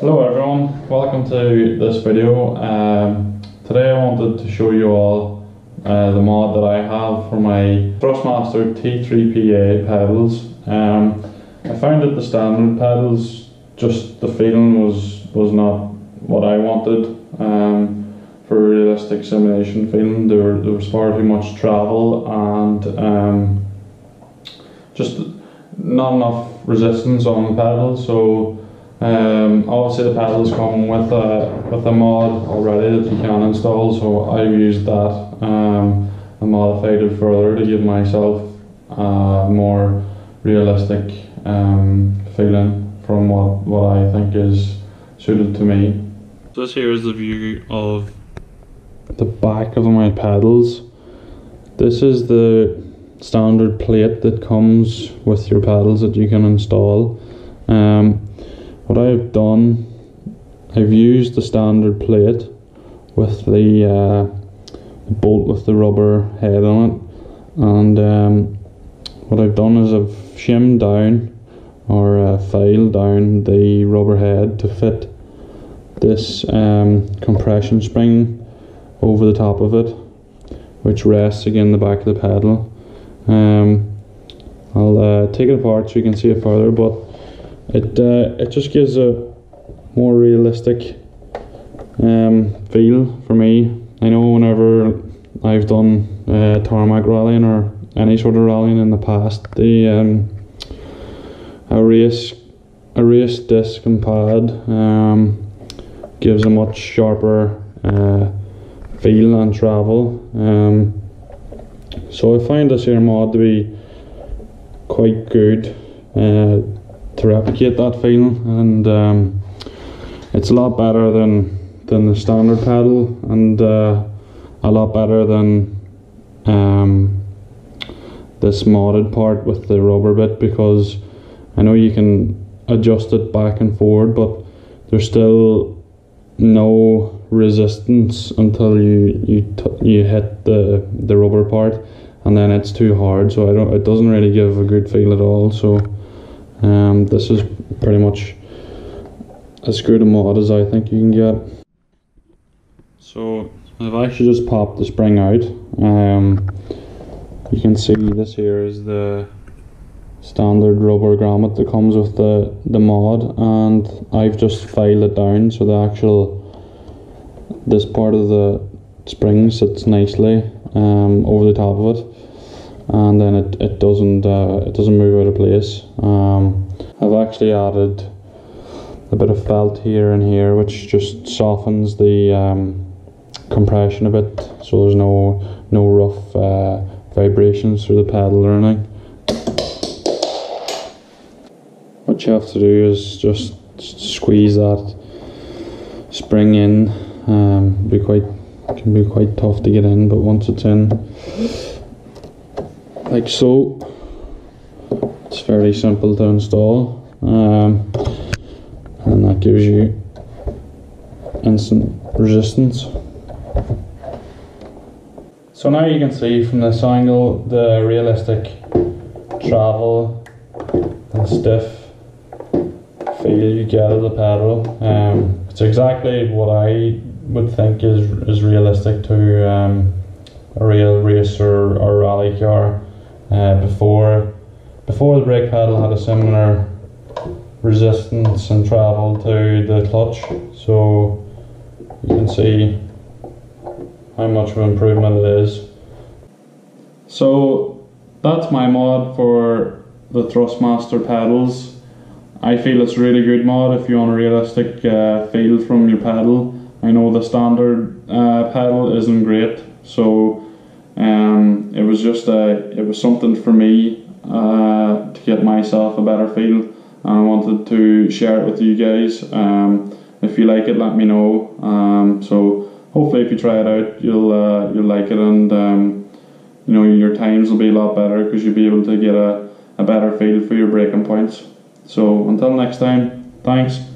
Hello everyone, welcome to this video. Today I wanted to show you all the mod that I have for my Thrustmaster T3PA pedals. I found that the standard pedals, just the feeling was not what I wanted for realistic simulation feeling. There was far too much travel and just not enough resistance on the pedals. So obviously the pedals come with a mod already that you can install, so I've used that and modified it further to give myself a more realistic feeling from what I think is suited to me. So this here is the view of the back of my pedals. This is the standard plate that comes with your pedals that you can install. What I've done, I've used the standard plate with the bolt with the rubber head on it, and what I've done is I've shimmed down or filed down the rubber head to fit this compression spring over the top of it, which rests again the back of the pedal. I'll take it apart so you can see it further, but it just gives a more realistic feel for me. I know whenever I've done tarmac rallying or any sort of rallying in the past, the a race disc and pad gives a much sharper feel and travel. So I find this here mod to be quite good to replicate that feeling, and it's a lot better than the standard pedal, and a lot better than this modded part with the rubber bit, because I know you can adjust it back and forward, but there's still no resistance until you hit the rubber part, and then it's too hard, so it doesn't really give a good feel at all. So this is pretty much as good a mod as I think you can get. So I've actually just popped the spring out. You can see this here is the standard rubber grommet that comes with the mod, and I've just filed it down so the actual this part of the spring sits nicely over the top of it, and then it doesn't move out of place. I've actually added a bit of felt here and here, which just softens the compression a bit, so there's no rough vibrations through the pedal or anything. What you have to do is just squeeze that spring in. It can be quite tough to get in, but once it's in, like so, it's fairly simple to install, and that gives you instant resistance. So now you can see from this angle the realistic travel and stiff feel you get of the pedal. It's exactly what I would think is realistic to a real race or rally car. Before the brake pedal had a similar resistance and travel to the clutch, so you can see how much of an improvement it is. So that's my mod for the Thrustmaster pedals. I feel it's a really good mod if you want a realistic feel from your pedal. I know the standard pedal isn't great, so it was just it was something for me to get myself a better feel, and I wanted to share it with you guys. If you like it, let me know. So hopefully if you try it out, you'll like it, and you know, your times will be a lot better because you'll be able to get a better feel for your braking points. So until next time, thanks.